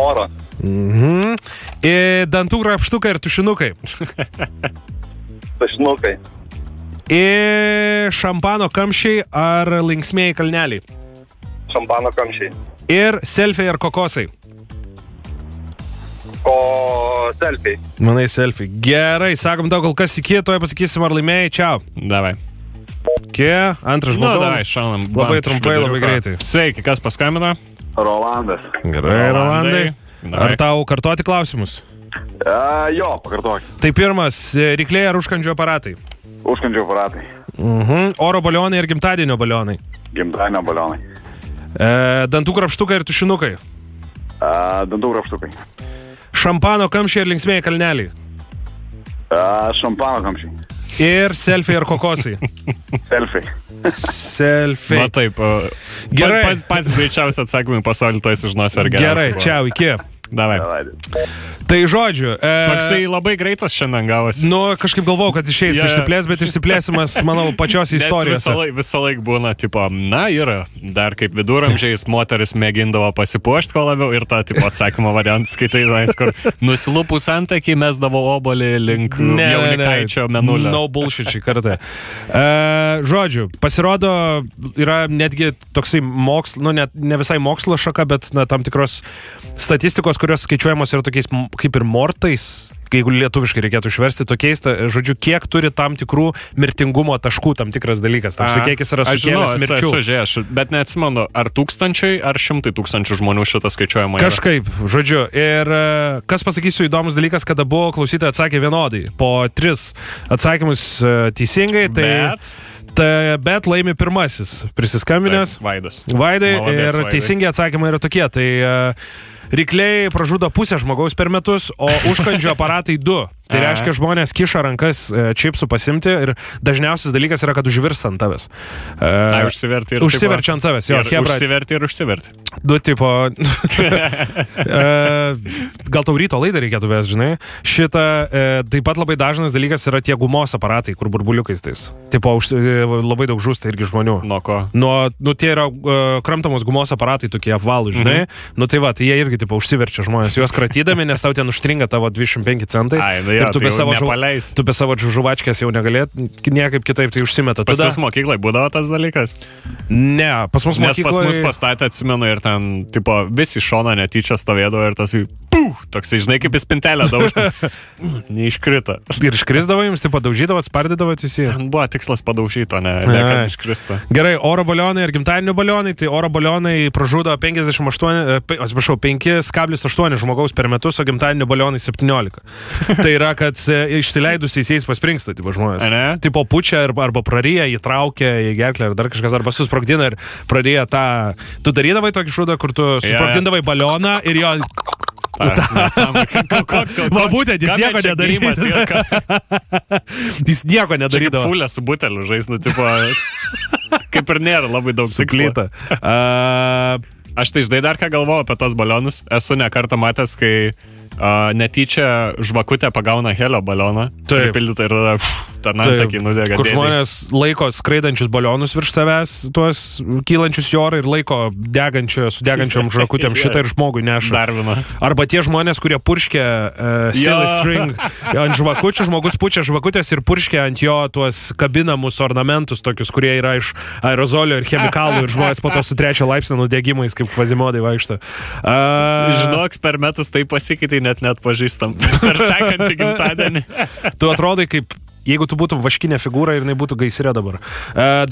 Oro. Dantų krapštukai ar tušinukai? Tušinukai. Šampano kamščiai ar linksmieji kalneliai? Šampano kamščiai. Ir selfiai ar kokosai? O selfie. Manai selfie. Gerai, sakom tau kol kas iki, toje pasakysim ar laimėjai. Čiau. Davai. Kie, antras žmogus. Davai, šaunam. Labai trumpai, labai greitai. Sveiki, kas paskambino? Rolandas. Gerai, Rolandai. Ar tau kartuoti klausimus? Jo, pakartuoti. Tai pirmas, rykliai ar užkandžių aparatai? Užkandžių aparatai. Oro balionai ar gimtadienio balionai? Gimtadienio balionai. Dantų krapštukai ir tušinukai? Dantų krapštukai. Šampano kamščiai ir linksmėjai kalneliai? Šampano kamščiai. Ir selfie ar kokosai? Selfie. Na taip. Gerai. Pats greičiausiai atsakymai pasaulį, to jis užnosi ar geras. Gerai, čiau, iki. Davai. Tai žodžiu. Toksai labai greitas šiandien gavosi. Nu, kažkaip galvau, kad išeis išsiplės, bet išsiplėsimas, manau, pačios istorijos. Visą laik būna, tipo, na, yra. Dar kaip viduramžiais moteris mėgindavo pasipuošti ko labiau ir tą, tipo, atsakymo variantą skaitai, kur nusilupus antakį mesdavo obolį link jaunikaičio menulio. No bullshit šį kartą. Žodžiu, pasirodo, yra netgi toksai mokslo, nu, ne visai mokslo šaka, bet tam tikros statistikos, kurios skaičiuojamos yra tokiais kaip ir mortais, jeigu lietuviškai reikėtų išversti, tokiais, žodžiu, kiek turi tam tikrų mirtingumo taškų tam tikras dalykas. Tamsi, kiek jis yra sukėlęs mirčių. Aš bet neatsimenu, ar 1000 ar 100 000 žmonių šitą skaičiuojama yra. Kažkaip, žodžiu. Ir kas pasakysiu, įdomus dalykas, kada buvo klausytojai atsakė vienodai. Po 3 atsakymus teisingai, tai... Bet laimi pirmasis prisiskambinęs. Vaidas. Vaidai, ir teisingi atsakymai yra tokie, tai... Rykliai pražudo pusę žmogaus per metus, o užkandžių aparatai 2. Tai reiškia, žmonės kiša rankas čipsų pasimti ir dažniausias dalykas yra, kad užvirsta ant tavęs. Užsiverti ir užsiverti ant savęs. Užsiverti ir užsiverti. Du tipo... Gal tau ryto laidą reikėtų vės, žinai. Šitą taip pat labai dažnas dalykas yra tie gumos aparatai, kur burbuliukais tais. Tipo, labai daug žūsta irgi žmonių. Nuo ko? Nu, tie yra kramtamos gumos aparatai tokie apvalų, žinai. Nu, tai va, tai jie irgi tipo užsiverčia žmonės, juos kratydami, nes tau ten užstringa tavo 25 centai ir tu be savo žuvačkės jau negalėt, niekaip kitaip tai užsimeta. Pas jūs mokyklai būdavo tas dalykas? Ne, pas mus mokyklai... Nes pas mus pastatė, atsimenu, ir ten tipo visi šona netyčia stovėdavo ir tas toksai, žinai, kaip į spintelę daužta. Neiškrito. Ir iškrisdavo jums, tipo daužydavo, atspardydavo visi? Ten buvo tikslas padaužyto, ne, kad iškrista. Gerai, oro balionai ir gimtadienio balionai, tai oro balionai pražudo 5,8 žmogaus per metus, o gimtadienio balionai 17. Tai yra, kad išsileidusiais paspringsta, tipo, žmonės. Tipo, pučia arba praryja, įtraukia į gerklę ar dar kažkas, arba susprogdina ir praryja tą... Tu darydavai tokį šūdą, kur tu susprogdindavai balioną ir jo... Va būtent, jis nieko nedarydavo. Jis nieko nedarydavo. Čia kaip fulė su buteliu žaisnu, tipo... Kaip ir nėra labai daug suklyta. Aš tai žinai dar ką galvojau apie tos balionus. Esu ne kartą matęs, kai netyčia žvakutė pagauna helio balioną. Taip. Pripildyta ir ten antakį nudega. Kur žmonės laiko skraidančius balionus virš savęs, tuos kylančius jorą ir laiko sudegančiom žvakutėm šitą ir žmogui neša. Darvino. Arba tie žmonės, kurie purškia silly string ant žvakučių, žmogus pučia žvakutės ir purškia ant jo tuos kabinamus ornamentus tokius, kurie yra iš aerozolio ir chemikalų ir žmonės po to su 3 laipsnio nudegimais kaip kvazimodai vaikšto. Žinok, per metus tai pasikeitai net pažįstam. Per sekantį gimtadienį. Tu atrodai kaip, jeigu tu būtum vaškinė figūra ir nebūtų gaisrė dabar.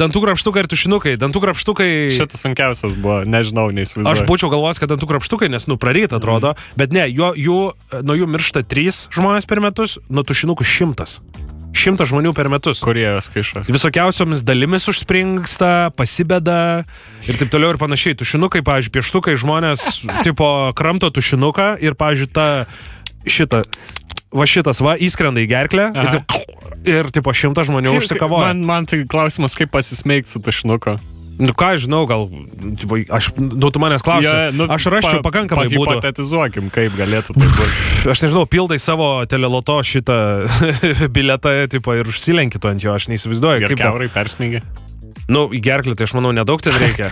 Dantų krapštukai ir tušinukai. Dantų krapštukai... Šitas sunkiausias buvo, nežinau, neįsivaizduoju. Aš būčiau galvojęs, kad dantų krapštukai, nes, nu, praryt atrodo, bet ne, nuo jų miršta 3 žmonės per metus, nuo tušinukų 100. 100 žmonių per metus. Kurie skaišo. Visokiausiomis dalimis užspringsta, pasibeda ir taip toliau ir panašiai. Tušinukai, pavyzdžiui, pieštukai, žmonės tipo kramto tušinuką ir, pavyzdžiui, šitas įskrenda į gerklę ir tipo 100 žmonių užsikavoja. Man tai klausimas, kaip pasismeigti su tušinuko. Nu ką, žinau, gal, tu manęs klausi, aš raščiau pakankamai būdų. Hipotetizuokim, kaip galėtų tai būti. Aš nežinau, pildai savo teleloto šitą biletą ir užsilenki tu ant jo, aš neįsivaizduoju. Ir keurai persmygi? Nu, į gerklį, tai aš manau, nedaug ten reikia.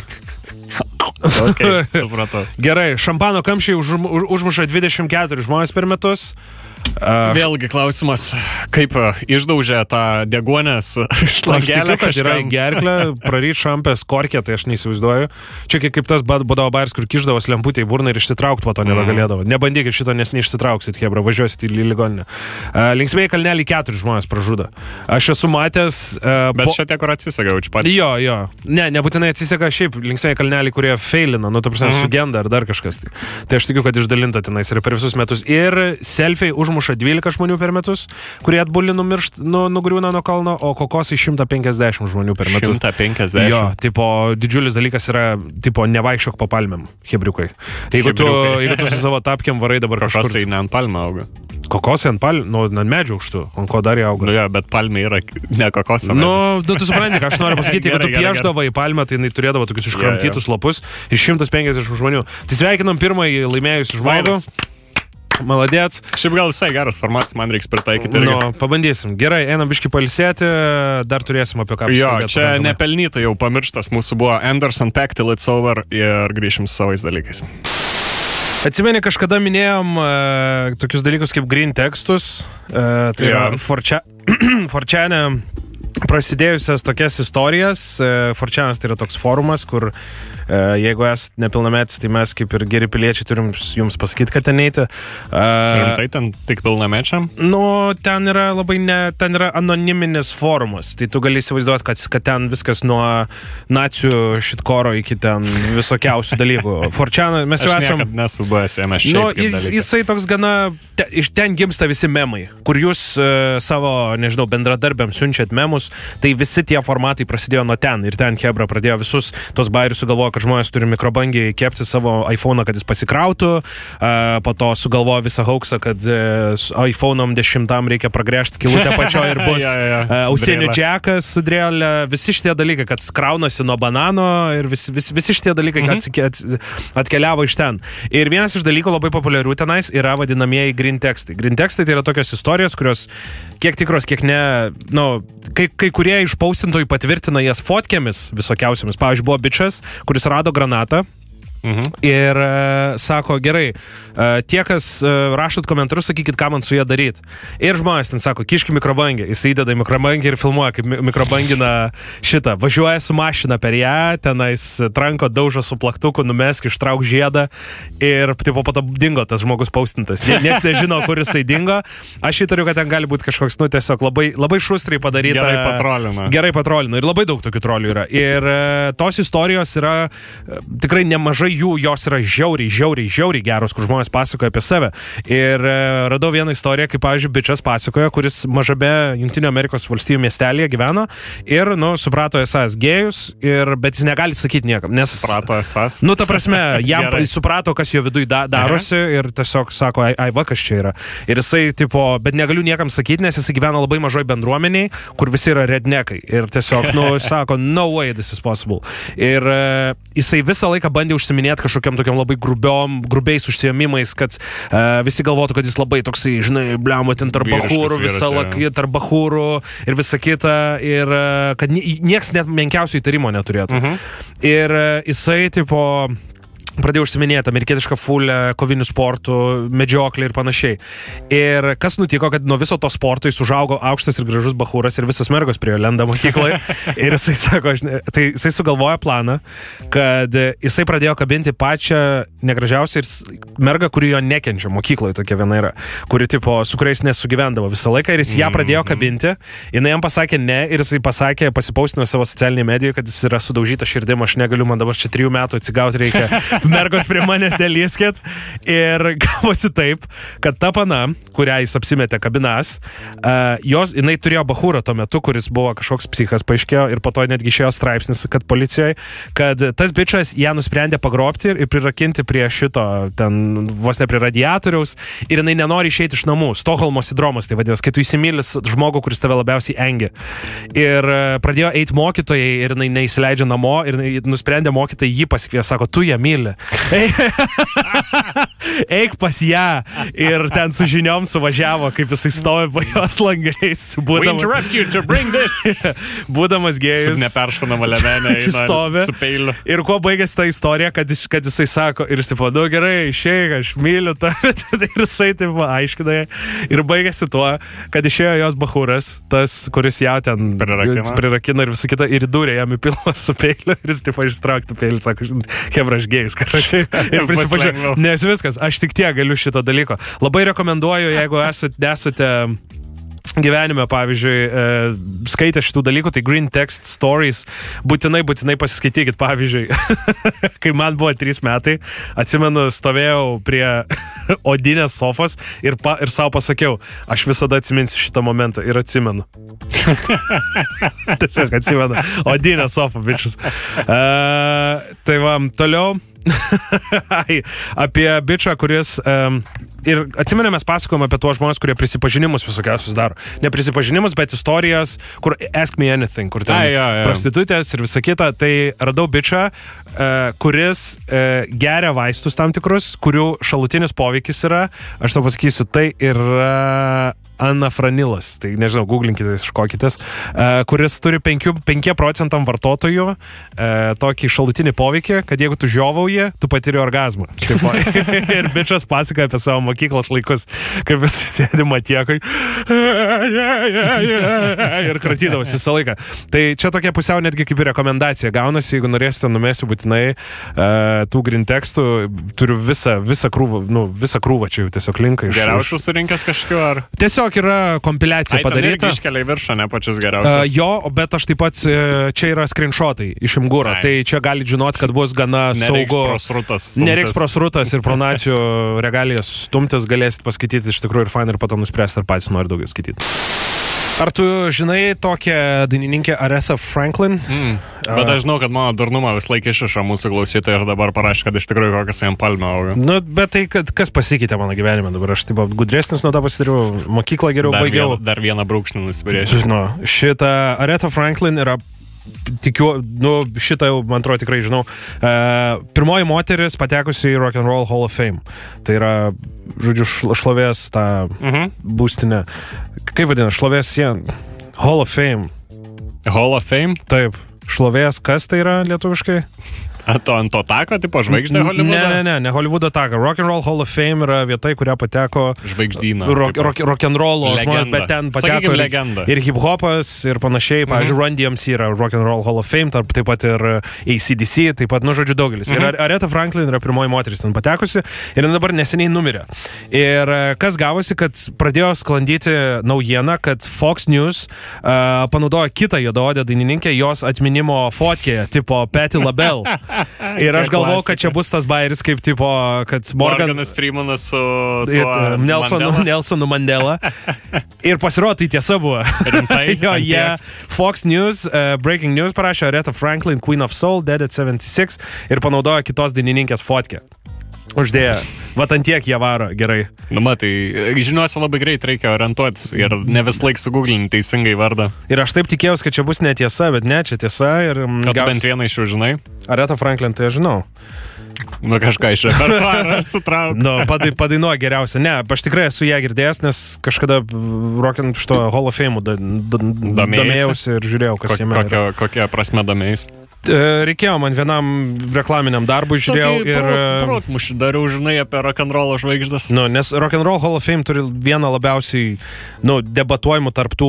Ok, supratau. Gerai, šampano kamščiai užmuša 24 žmonės per metus. Vėlgi klausimas, kaip išdaužė tą deguonės šlagelę kažkam. Aš tikiu, kad yra gerklę, praryt šampės korkę, tai aš neįsivaizduoju. Čia kaip tas būdavo baris, kur kiždavos lemputė į burną ir išsitraukt po to nebegalėdavo. Nebandykit šito, nes neišsitrauksit, hebra, važiuosit į ligoninę. Linksmiai kalnelį 4 žmonės pražudo. Aš esu matęs... Bet šitie, kur atsisega, jau čia patys. Jo. Ne, nebūtinai atsisega, šiaip linksmiai kalnelį, kurie feilina, nu, ta prasme, sugenda ar dar kažkas. Tai aš tikiu, kad išdalinta tenais ir per visus metus. Ir selfiai už užmuša 12 žmonių per metus, kurie atbulį nugriūna nuo kalno, o kokosai 150 žmonių per metus. 150? Jo, tipo, didžiulis dalykas yra, tipo, nevaikščiok po palmėm, hebriukai. Jeigu tu su savo tapkiam varai dabar kažkur... Kokosai ne ant palmę auga. Kokosai ant palmę, nu, ant medžių aukštų, ant ko dar jie auga. Nu, jo, bet palmė yra ne kokosai. Nu, tu supranti, ką aš noriu pasakyti, jeigu tu pieždavo į palmę, tai jinai turėdavo tokius iškramtytus lapus ir 150 žmonių. Tai sveikinam pirmąjį laimėjus žmogų. Maladėts. Šiaip gal visai geras formatas, man reiks pritaikyti. Nu, pabandysim. Gerai, einam biškį palsėti, dar turėsim apie ką pasakyti. Jo, čia nepelnytai jau pamirštas mūsų buvo Anderson Paak Till It's Over ir grįšim su savais dalykais. Atsimeni, kažkada minėjom tokius dalykus kaip green tekstus, tai yra 4chan'e prasidėjusias tokias istorijas. 4chan'as tai yra toks forumas, kur jeigu esat nepilnametis, tai mes kaip ir geri piliečiai turim jums pasakyti, kad ten eiti. Tai ten tik pilnamečiam? Nu, ten yra labai ten yra anoniminis forumas, tai tu gali įsivaizduoti, kad ten viskas nuo nacių šitkoro iki ten visokiausių dalykų. 4chan'o mes jau esam... Aš niekad nesu buvęs, mes šiaip kaip dalykai. Jisai toks gana... Iš ten gimsta visi memai, kur jūs savo, nežinau, bendradarbiams siunčiat memus, tai visi tie formatai prasidėjo nuo ten ir ten hebra pradėjo visus tos bairius sugalvojo, kad žmonės turi mikrobangiai kepti savo iPhone'ą, kad jis pasikrautų, po to sugalvojo visą hoaxą, kad iPhone'om 10 reikia pragrėžti kilutę pačioje ir bus ausinių džekas sudrėlė, visi šitie dalykai, kad kraunasi nuo banano ir visi šitie dalykai atkeliavo iš ten. Ir vienas iš dalykų labai populiarių tenais yra vadinamieji green tekstai. Green tekstai tai yra tokios istorijos, kurios kiek tikros, kiek ne, nu, kai kurie iš paustintojų patvirtina jas fotkėmis visokiausiamis. Pavyzdžiui, buvo bičas, kuris rado granatą ir sako, gerai, tie, kas rašot komentarus, sakykit, ką man su jie daryt. Ir žmonės ten sako, kiški mikrobangį. Jis įdeda į mikrobangį ir filmuoja, kaip mikrobangina šitą. Važiuoja su mašina per ją, tenais tranko daužo su plaktuku, numesk, ištrauk žiedą ir tipo, po to dingo tas žmogus paustintas. Niekas nežino, kur jisai dingo. Aš įtariu, kad ten gali būti kažkoks, nu, tiesiog labai šustrai padaryta. Gerai patrolino. Gerai patrolino. Ir labai daug tokių trolių yra. Ir tos istorijos yra tikrai nemažai jų, jos yra žiauriai geros, kur žmonės pasakoja apie save. Ir radau vieną istoriją, kaip, pavyzdžiui, bičas pasakoja, kuris mažame Jungtinių Amerikos valstybių miestelėje gyveno ir, nu, suprato esas gėjus, bet jis negali sakyti niekam, nes... Suprato esas? Nu, ta prasme, jam suprato, kas jo vidui darosi ir tiesiog sako, ai, va, kas čia yra. Ir jisai, tipo, bet negaliu niekam sakyti, nes jisai gyvena labai mažoj bendruomeniai, kur visi yra rednekai. Ir tiesiog, nu, sako, no way this is possible. Ir jisai visą laiką bandė užsiminti kažkokiam tokiam labai grubiais užsiėmimais, kad visi galvotų, kad jis labai toksai, žinai, bliamo ten tarp bachūrų, visą lakį tarp bachūrų ir visą kitą, ir kad nieks net menkiausio įtarimo neturėtų. Ir jisai, tipo, pradėjau užsiminėti amerikietišką fulę, kovinių sportų, medžioklį ir panašiai. Ir kas nutiko, kad nuo viso to sporto jis užaugo aukštas ir gražus bachūras ir visas mergos prie jo lenda mokykloje. Ir jisai sako, tai jisai sugalvoja planą, kad jisai pradėjo kabinti pačią negražiausią ir mergą, kuri jo nekenčia mokykloje, tokia viena yra, kuri tipo, su kuriais nesugyvendavo visą laiką, ir jis ją pradėjo kabinti, jinai jam pasakė ne, ir jisai pasakė, pasipaustino savo socialinėje medijoje, kad jis yra sudaužyta širdim, aš negaliu, man dabar čia 3 metų atsigauti reikia. Mergos prie manęs nelyskit. Ir gavosi taip, kad ta pana, kurią jis apsimetė kabinas, jinai turėjo bachūrą tuo metu, kuris buvo kažkoks psichas, paaiškėjo, ir po to netgi išėjo straipsnis, kad policijoje, kad tas bičas ją nusprendė pagrobti ir prirakinti prie šito, ten vos ne prie radiatoriaus, ir jinai nenori išeiti iš namų. Stokholmo sindromas tai vadinasi, kai tu įsimylis žmogų, kuris tave labiausiai engia. Ir pradėjo eiti mokytojai ir jinai neįsileidžia namo ir nusprendė mokytojai jį pasikviesti, sako, tu ją myli. Eik pas ją. Ir ten su žiniom suvažiavo, kaip jisai stovi po jos langais, būdamas gėjus, stovi. Ir kuo baigėsi ta istorija, kad jisai sako, ir jisai padau, gerai, išeik, aš myliu tave. Ir jisai taip aiškina. Ir baigėsi tuo, kad išėjo jos bachūras, tas, kuris jau ten prirakino ir visą kitą, ir dūrė jam į pilvą su peiliu. Ir jis taip ištraukti peilį, sako, hebra, aš gėjus. Ir prisipažinau, nes viskas, aš tik tiek galiu šito dalyko. Labai rekomenduoju, jeigu esate gyvenime, pavyzdžiui, skaitę šitų dalykų, tai Green Text Stories būtinai pasiskaitykit, pavyzdžiui. Kai man buvo 3 metai, atsimenu, stovėjau prie odinės sofos ir savo pasakiau, aš visada atsiminsiu šitą momentą, ir atsimenu. Tiesiog atsimenu. Odinė sofa, bičius. Tai va, toliau. Apie bičą, kuris... Ir atsimename, mes pasakojame apie tuos žmonės, kurie prisipažinimus visokiausius daro. Ne prisipažinimus, bet istorijas, kur Ask Me Anything, kur ten prostitutės ir visa kita. Tai radau bičą, kuris geria vaistus tam tikrus, kurių šalutinis poveikis yra, aš tau pasakysiu, tai yra anafranilas, tai nežinau, googlinkite, iškokitės, kuris turi 5% vartotojų tokį šalutinį poveikį, kad jeigu tu žiovauji, tu patiri orgazmą. Ir bičas pasakoja apie savo mokyklos laikus, kaip visi sėdi matiekai ir kratydavosi visą laiką. Tai čia tokia pusiau netgi kaip ir rekomendacija gaunasi, jeigu norėsite, numesiu būtinai tų green tekstų, turiu visą krūvą, nu, visą krūvą čia jau tiesiog linką. Geriausius surinkęs kažkiu ar? Tiesiog yra kompiliacija padaryta. Ai, iškelia į viršą, ne pačius geriausias. Jo, bet aš taip pat, čia yra screenshotai iš Imgūra, tai čia galit žinot, kad bus gana saugu. Nereiks prosrutas ir pronacijų regalijas stumtis, galėsit paskaityti iš tikrųjų ir fain, ir patom nuspręsti, ar patys nori daugiau skaityti. Ar tu žinai tokią dainininkę Aretha Franklin? Bet aš žinau, kad mano durnumą vis laik išiša mūsų klausytojai ir dabar parašė, kad iš tikrųjų kokias jam palmio auga. Nu, bet tai, kad kas pasikeitė mano gyvenime dabar, aš taip gudresnis nuo to pasidariau, mokyklą geriau baigiau. Dar vieną brūkšnį nusipirėčiau. Žinau, šitą Aretha Franklin yra... Tikiu, nu, šitą jau, man atrodo, tikrai žinau. Pirmoji moteris patekusi į Rock'n'Roll Hall of Fame. Tai yra, žodžiu, šlovės tą būstinę. Kaip vadina, šlovės sieną? Hall of Fame. Hall of Fame? Taip. Šlovės kas tai yra lietuviškai? Ant to tako, tipo žvaigždė Hollywoodo? Ne Hollywoodo tako. Rock'n'Roll Hall of Fame yra vieta, į kurią pateko žvaigždyną. Rock'n'Rollo žmonės, bet ten pateko ir hip-hopas ir panašiai. Pavyzdžiui, Run DMC yra Rock'n'Roll Hall of Fame, taip pat ir ACDC, taip pat, nu, žodžiu, daugelis. Ir Aretha Franklin yra pirmoji moteris ten patekusi ir dabar neseniai numirė. Ir kas gavosi, kad pradėjo sklandyti naujieną, kad Fox News panaudojo kitą juodaodę dainininkę jos atminimo fotkėje, tipo Patti LaBelle. Ir aš galvau, kad čia bus tas bairis kaip tipo, kad Morgan Freemanas su Nelsonu Mandela. Ir pasirodo, tai tiesa buvo. Fox News, Breaking News parašė Aretha Franklin, Queen of Soul, Dead at 76 ir panaudojo kitos dainininkės fotkę. Uždėjo. Vat ant tiek jie varo gerai. Nu, matai, žiniuose labai greit reikia orientuotis ir ne vis laik sugūglinti teisingai vardą. Ir aš taip tikėjausi, kad čia bus netiesa, bet ne, čia tiesa. O tu bent vieną iš jų žinai? Aretha Franklin, tai aš žinau. Nu, kažką iš repertuaro sutrauk. Nu, padainuoja geriausia. Ne, aš tikrai esu ją girdėjęs, nes kažkada Rockin' šito Hall of Fame'ų domėjausi ir žiūrėjau, kas jame yra. Kokia prasme domėjus? Reikėjo man vienam reklaminiam darbui, žiūrėjau ir... Protmušį dariau, žinai, apie rock'n'rollo žvaigždas. Nu, nes Rock'n'Roll Hall of Fame turi vieną labiausiai, nu, debatuojimų tarp tų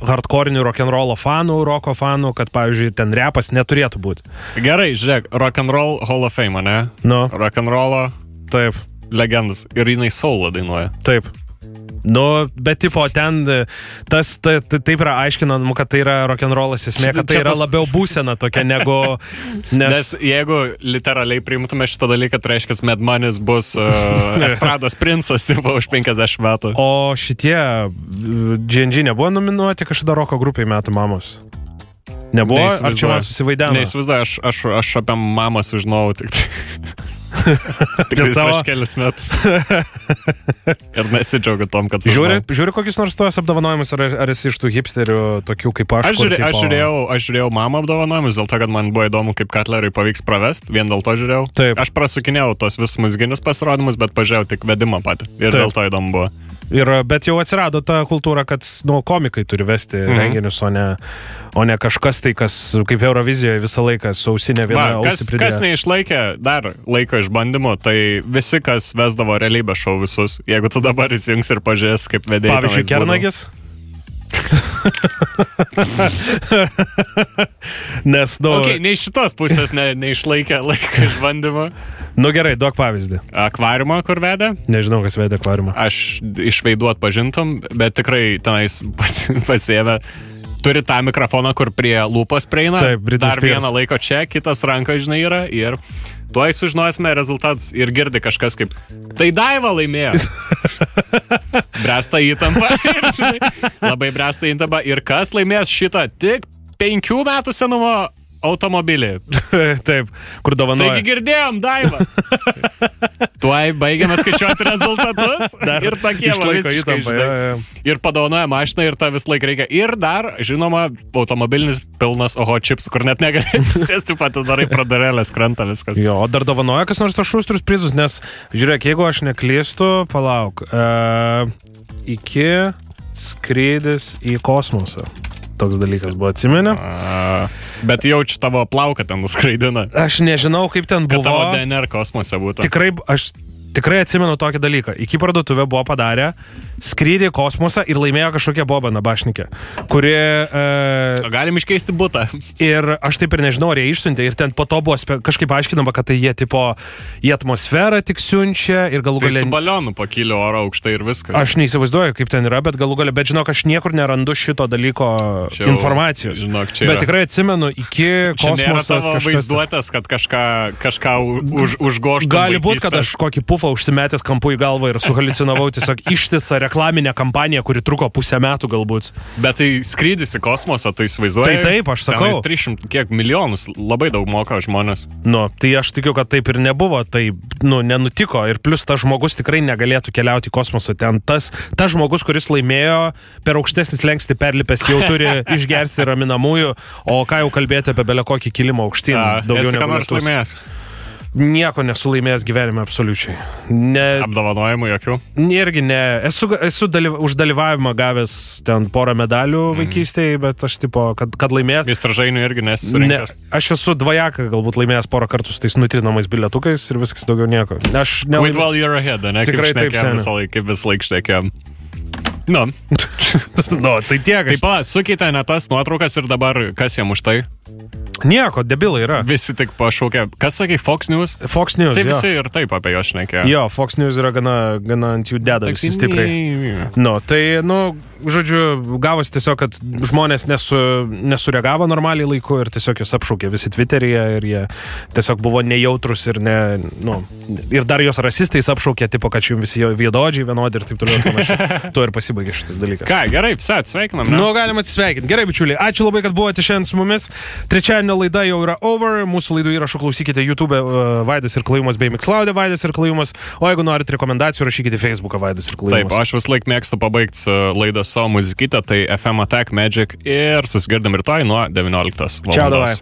hardkorinių rock'n'rollo fanų, roko fanų, kad, pavyzdžiui, ten repas neturėtų būti. Gerai, žiūrėk, Rock'n'Roll Hall of Fame, ne? Nu. Rock'n'rollo... Taip. Legendas. Ir jinai soulą dainuoja. Taip. Nu, bet tipo ten tas taip yra aiškinant, kad tai yra rock'n'rollas esmė, kad tai yra labiau būsena tokia negu... Nes jeigu literaliai priimtume šitą dalyką, tai reiškia, Mad Money's bus estrados princas už 50 metų. O šitie G&G nebuvo nominuoti kažkada roko grupiai metų mamos? Nebuvo? Ar čia man susivaideno? Neįsivaizduoju, aš apie mamą sužinojau tik tai. Tik prieš kelius metus. Ir nesidžiaugiu tom, kad... Žiūri kokius nors tuos apdovanojimus, ar esi iš tų hipsterių tokių kaip aš? Aš žiūrėjau mamą apdovanojimus, dėl to, kad man buvo įdomu, kaip Katleriui pavyks pravest, vien dėl to žiūrėjau. Aš prasukinėjau tos visus muzikinius pasirodymus, bet pažiūrėjau tik vedimą patį. Ir dėl to įdomu buvo. Bet jau atsirado ta kultūra, kad komikai turi vesti renginius, o ne kažkas tai, kas kaip Eurovizijoje visą laiką su ausinė viena ausį pridėjo. Kas neišlaikė dar laiko išbandymų, tai visi, kas vesdavo realybę šou visus, jeigu tu dabar įsijungs ir pažiūrės, kaip vedėjai. Pavyzdžiui, Kernagis? Nes, nu... Ok, ne iš šitos pusės neišlaikė laiko išbandymo. Nu gerai, duok pavyzdį. Akvariumą, kur vedė? Nežinau, kas vedė akvariumą. Aš iš veidų atpažintum, bet tikrai tenais pasiėmė. Turi tą mikrofoną, kur prie lūpos prieina. Taip, Britney Spears. Dar vieną laiko čia, kitas ranka, žinai, yra ir... Tuoj sužinosime rezultatus ir girdi kažkas kaip, tai Daiva laimėjo. Bręsta įtampa. Labai bręsta įtampa. Ir kas laimės šitą tik 5 metų senumo automobilį. Taip, kur dovanoja. Taigi girdėjom, Daiva. Tuoj baigiame skaičiuoti rezultatus. Dar ir tokie visiškai įtampa, ja. Ir padovanoja mašiną ir tą vis laik reikia. Ir dar, žinoma, automobilinis pilnas oho čips, kur net negali atsisėsti, pat darai pradarelės, krenta viskas. Jo, o dar dovanoja kas nors to šustrus prizus, nes, žiūrėk, jeigu aš neklystu, palauk. Iki skrydis į kosmosą. Toks dalykas buvo, atsimeni. Bet jaučiu tavo plauką ten nuskraidina. Aš nežinau, kaip ten buvo. Kad tavo DNR kosmose būtų. Tikrai, aš tikrai atsimenu tokį dalyką. Iki parduotuvė buvo padarę skrydį į kosmosą ir laimėjo kažkokią bobą nabašnikę, kuri... Galim iškeisti butą. Ir aš taip ir nežinau, ar jie išsiuntė. Ir ten po to buvo kažkaip aiškinama, kad tai jie tipo į atmosferą tik siunčia ir galų galia... Tai su balionu pakilio oro aukštai ir viskas. Aš neįsivaizduoju, kaip ten yra, bet galų galia... Bet žinok, aš niekur nerandu šito dalyko čia informacijos. Žinok, čia yra. Bet tikrai atsimenu, iki kosmosas kažkas... vaizduotės, kad kažką užgoštų. Gali būti, kad aš kokį pufą užsimetęs kampu į galvą ir suhalicinavau tiesiog ištisą reklaminę kampaniją, kuri truko pusę metų galbūt. Bet tai skrydis į kosmosą, tai įsivaizduoji. Tai taip, aš sakau. 300 kiek milijonus, labai daug moka žmonės. Nu, tai aš tikiu, kad taip ir nebuvo, tai, nu, nenutiko ir plus tas žmogus tikrai negalėtų keliauti į kosmosą ten. Tas žmogus, kuris laimėjo, per aukštesnis slenkstį perlipęs jau turi išgersti raminamųjų, o ką jau kalbėti apie belekokį kilimą aukštyn, daugiau negu lietus. Nieko nesulaimėjęs gyvenime absoliučiai. Apdovanojimų jokių? Irgi ne. Esu už dalyvavimą gavęs ten porą medalių vaikystėje, bet aš tipo, kad laimėjęs... Įstražainių irgi nesurinkęs. Ne, aš esu dvajaką galbūt laimėjęs porą kartų su tais nutrinamais bilietukais ir viskas daugiau nieko. Aš nelaimėjau. Wait while you're ahead, ne? Tikrai taip seniai. Kaip vis laik šnekėjom. Nu. Nu, tai tiek. Taip, sukeitė ne tas nuotraukas ir dabar kas jam už tai? Nieko, debilai yra. Visi tik pašaukė. Kas sakai, Fox News? Fox News, jo. Tai visi ir taip apie jo šnekė. Jo, Fox News yra gana ant jų deda visi stipriai. Nu, tai, nu, žodžiu, gavosi tiesiog, kad žmonės nesureagavo normaliai laiku ir tiesiog jos apšaukė visi Twitteryje ir jie tiesiog buvo nejautrus ir ne, nu, ir dar jos rasistais apšaukė, tipo, kad čia jums visi viedodžiai vienodi ir taip toliau. Tuo ir pasibaigė šitas dalykas. Ką, gerai, visai atsveikinam. Nu, galim atsisveikinti. Gerai, bičiuliai, ačiū labai, kad buvote šiandien su mumis. Trečiadienio laida jau yra over, mūsų laidų įrašų klausykite YouTube Vaidas ir Klajumas bei Mixcloud Vaidas ir Klajumas, o jeigu norite rekomendacijų, rašykite Facebook'ą Vaidas ir Klajumas. Taip, aš vis laik mėgstu pabaigti laidą savo muzikytę, tai FM Attack Magic ir susigirdam rytoj nuo 19 val. Čia davai.